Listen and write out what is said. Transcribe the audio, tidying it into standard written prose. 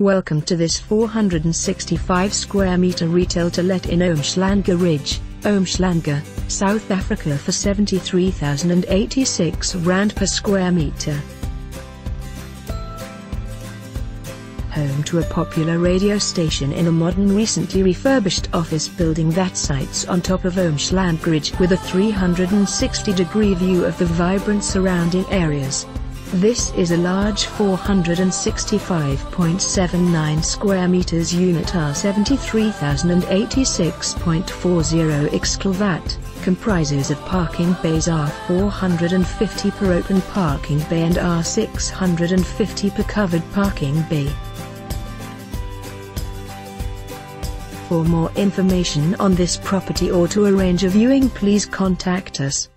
Welcome to this 465 square meter retail to let in Umhlanga Ridge, Umhlanga, South Africa for R73,086 per square meter. Home to a popular radio station in a modern recently refurbished office building that sites on top of Umhlanga Ridge with a 360-degree view of the vibrant surrounding areas. This is a large 465.79 square meters unit R73,086.40 kW, comprises of parking bays R450 per open parking bay and R650 per covered parking bay. For more information on this property or to arrange a viewing, please contact us.